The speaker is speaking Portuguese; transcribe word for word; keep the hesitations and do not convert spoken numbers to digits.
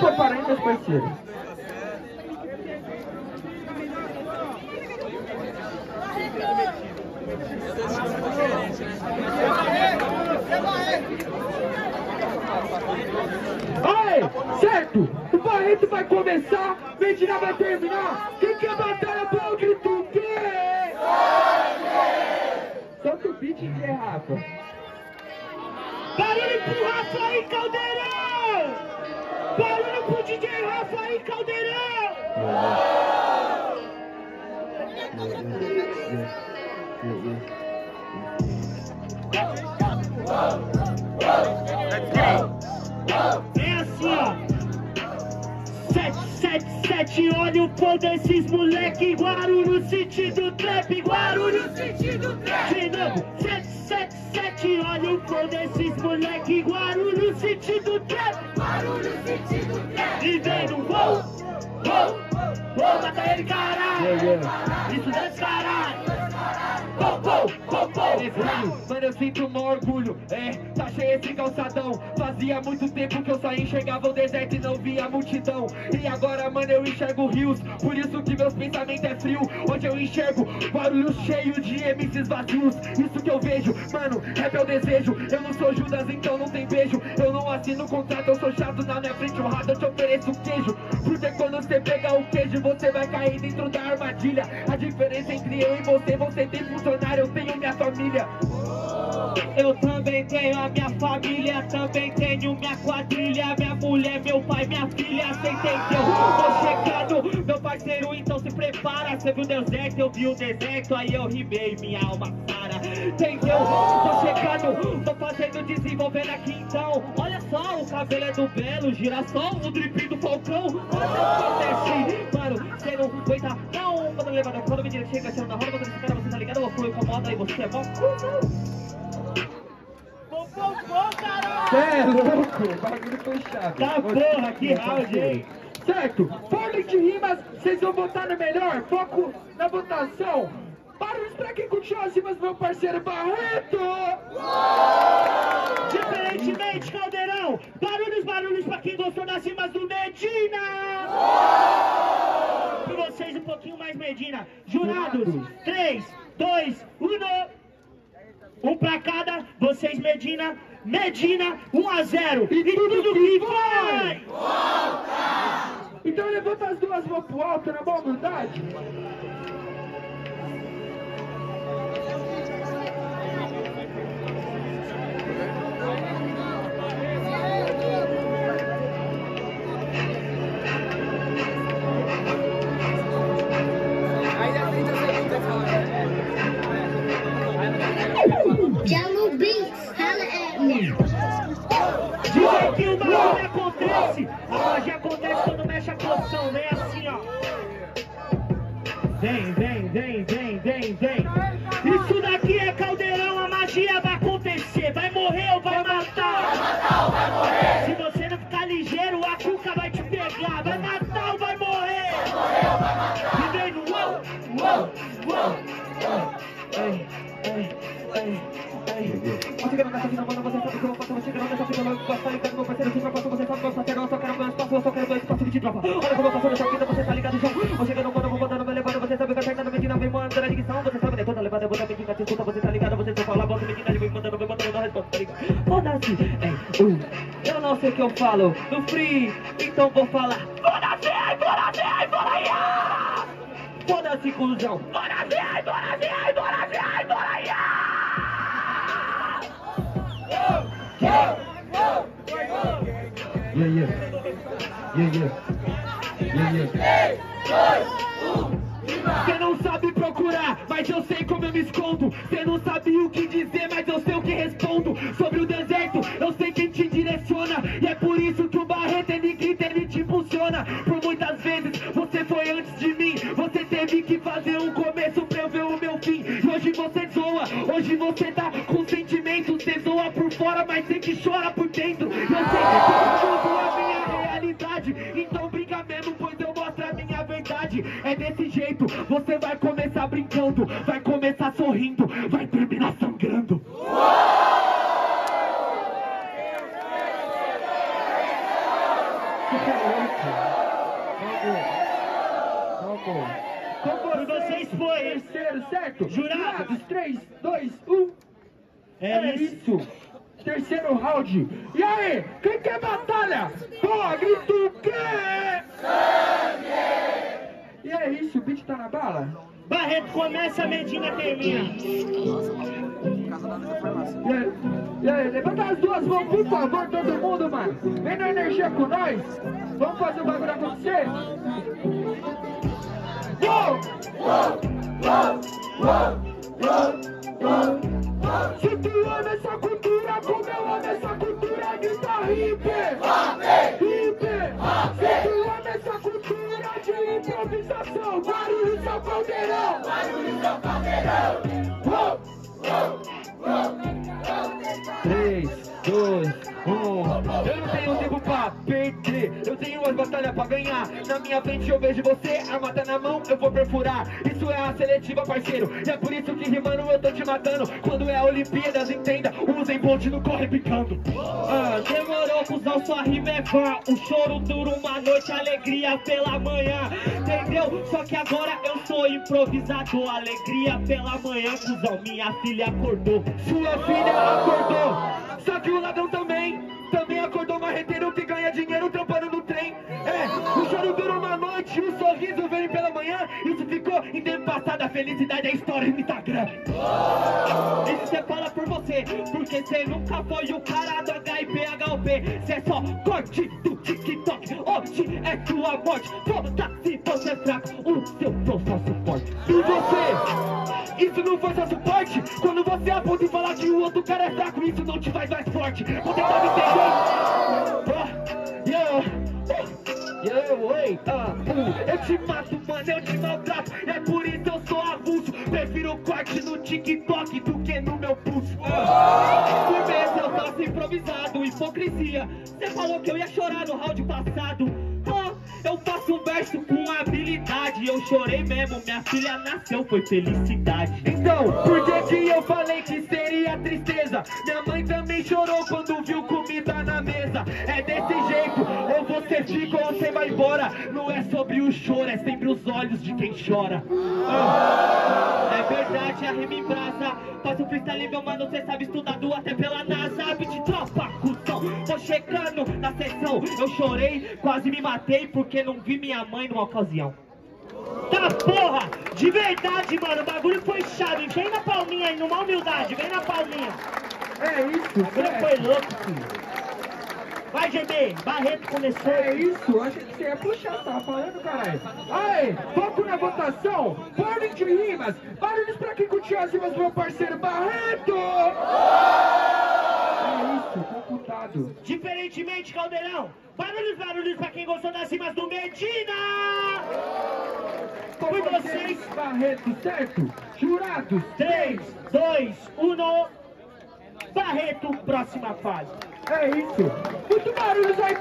São parentes parceiros. Olha, certo? O Barreto vai começar, Medina vai terminar. Quem quer batalha pra o grito que? Tanto beat que é Rafa. Barulho pro Rafa aí, Caldeirão! Barulho pro D J Rafa aí, Caldeirão! É assim, ó. sete sete sete, olha o pão desses moleque. Guarulhos, sentido trap. Guarulhos, sentido trap. De novo, sete sete sete, olha o pão desses moleque. Guarulhos, sentido trap. E vem no voo, voo, vou matar ele, caralho. Isso desce, caralho. Pou, pou, pou, pou. Mano, eu sinto o maior orgulho. É, tá cheio esse calçadão. Fazia muito tempo que eu saí, enxergava o deserto e não via a multidão. E agora, mano, eu enxergo rios. Por isso que meus pensamentos é frio. Hoje eu enxergo barulhos cheios de M Cs vazios. Isso que eu vejo, mano, é meu desejo. Eu não sou Judas, então não tem beijo. Eu não assino contrato, eu sou chato. Na minha frente, honrado, eu te ofereço um queijo. Porque quando você pega o queijo, você vai cair dentro da armadilha. A diferença entre eu e você, você tem funcionário, eu tenho minha família. Eu também tenho a minha família, também tenho minha quadrilha, minha mulher, meu pai, minha filha, cê entendeu? Tô chegando, meu parceiro, então se prepara. Cê viu o deserto, eu vi o deserto, aí eu rimei, minha alma para. Entendeu? Tô chegando, tô fazendo, desenvolvendo aqui então. Olha só, o cabelo é do Belo, girassol, o drip do Falcão. Olha o que acontece, mano, cê não aguenta não. Mano, levanta, quando o menino chega, chama na roda, quando esse cara, você tá ligado? Eu vou incomoda e você é bom. Cê é louco, o bagulho foi chato. Tá porra, que round, hein? Certo, forma de rimas, vocês vão votar no melhor, foco na votação. Barulhos pra quem curtiu as rimas, meu parceiro Barreto! Uou! Diferentemente, Caldeirão, barulhos, barulhos pra quem gostou das rimas do Medina! Uou! Pra vocês um pouquinho mais Medina. Jurados, três, dois, um... Um pra cada, vocês Medina, Medina, um a zero. E tudo que vai! Volta! Então levanta as duas mãos pro alto, na boa vontade. Vem, vem, vem, vem, vem, vem. Isso daqui é Caldeirão, a magia vai acontecer. Vai morrer ou vai matar? Vai matar ou vai morrer? Se você não ficar ligeiro, a cuca vai te pegar. Vai matar ou vai morrer? Vai morrer ou vai matar? E vem no uou, uou, uou. Ei, ei, ei, ei. Você quer mandar essa vida, manda você sabe que eu vou passar. Você quer mandar essa vida, eu vou passar. Ligado, meu parceiro, sempre passou, você sabe que eu só quero. Eu só quero meu espaço, eu só quero meu espaço de tropa. Olha como eu passo nessa vida, você tá ligado, João. Vou chegando, mano, vou mandando, vai levando. Você sabe que eu chego na Medina, vem mandando a ligação. Você sabe, levanta, levanta, bota a Medina, te escuta. Você tá ligado, você só fala, bota a Medina, ele vem mandando, vem mandando, não resposta, tá ligado? Foda-se, ei, uh, eu não sei o que eu falo no free, então vou falar. Foda-se, ai, foda-se, ai, foda-se, ai. Foda-se, cuzão. Foda-se, ai, foda-se, ai, foda-se, ai, foda-se, ai. Yeah, yeah, yeah, yeah, yeah, yeah. Cê não sabe procurar, mas eu sei como eu me escondo. Cê não sabe o que dizer, mas eu sei o que respondo. Sobre o deserto, eu sei quem te direciona. E é por isso que o Barreto, ele grita, ele te impulsiona. Por muitas vezes, você foi antes de mim. Você teve que fazer um começo pra eu ver o meu fim. E hoje você zoa, hoje você tá com sentimento. Cê zoa por fora, mas cê que chora por dentro. Eu sei que tudo é minha realidade. Então brinca mesmo, pois eu mostro a minha verdade. É desse jeito. Você vai começar brincando, vai começar sorrindo, vai terminar sangrando. Uou! E vocês foi terceiro, certo? Jurados, três, dois, um. É isso. Terceiro round. E aí, quem quer batalha? Porra, grito o quê? E é isso, o beat tá na bala? Barreto começa, Medina termina. E aí, e aí, levanta as duas mãos, por favor, todo mundo, mano. Vem na energia com nós. Vamos fazer o bagulho acontecer? Uou! Se tu ama essa cultura, como eu amo essa cultura, grita hippie! Hippie! Se tu ama essa cultura de improvisação, Guarulhos é o Caldeirão! Guarulhos é o Caldeirão! três, dois, um... Eu não tenho tempo pra perder, eu tenho as batalhas pra ganhar. Na minha frente eu vejo você, a mata na mão eu vou perfurar. Isso é a seletiva, parceiro, e é por isso que rimando eu tô te matando. Quando é a Olimpíadas, entenda, usem ponte, não corre picando. Ah, demorou, cuzão, sua rima é vá. O choro dura uma noite, alegria pela manhã. Entendeu? Só que agora eu sou improvisador. Alegria pela manhã, cuzão, minha filha acordou. Sua filha acordou. Só que o ladrão também, também acordou, marreteiro que ganha dinheiro trampando no trem. É, o choro dura uma noite, o sorriso vem pela manhã. Isso ficou em tempo passado, a felicidade é história no Instagram. Isso você fala por você, porque você nunca foi o cara do H I P H O P. Você é só corte do TikTok, hoje é sua morte. Foda-se, você é fraco, o seu não só suporte. E você, isso não foi só suporte? Quando você aponta e fala que o outro cara é fraco, isso não te faz mais forte. Você sabe entender? Oh, yeah, oh, yeah, wait, uh, uh. Eu te mato, mano, eu te maltrato. É por isso eu sou avulso. Prefiro corte no TikTok do que no meu pulso. Uh. Por vezes eu faço improvisado, hipocrisia. Você falou que eu ia chorar no round passado. Oh, eu faço um verso com habilidade. Eu chorei mesmo, minha filha nasceu, foi felicidade. Então, por que que eu falei que seria tristeza? Minha mãe também chorou quando viu comida na mesa. É desse jeito, ou você fica ou você vai embora. Não é sobre o choro, é sempre os olhos de quem chora. Oh, é verdade, a rima em brasa. Faço freestyle, meu mano, cê sabe, estudado até pela NASA. Beat tropa, cuzão, tô chegando na sessão. Eu chorei, quase me matei. Matei porque não vi minha mãe numa ocasião. Tá porra! De verdade, mano, o bagulho foi chave. Vem na palminha aí, numa humildade, vem na palminha. É isso, o bagulho é. Foi louco, filho. Vai, G B, Barreto começou. É isso, acho que você ia puxar, tá falando, caralho. Aê, foco na votação, barulho de rimas, barulhos pra quem curtiu as rimas, meu parceiro Barreto! É isso, computado. Diferentemente, Caldeirão. Barulhos, barulhos pra quem gostou das rimas do Medina! Foi vocês! Barreto, certo? Jurados! três, dois, um... Barreto, próxima fase! É isso! Muito barulho aí!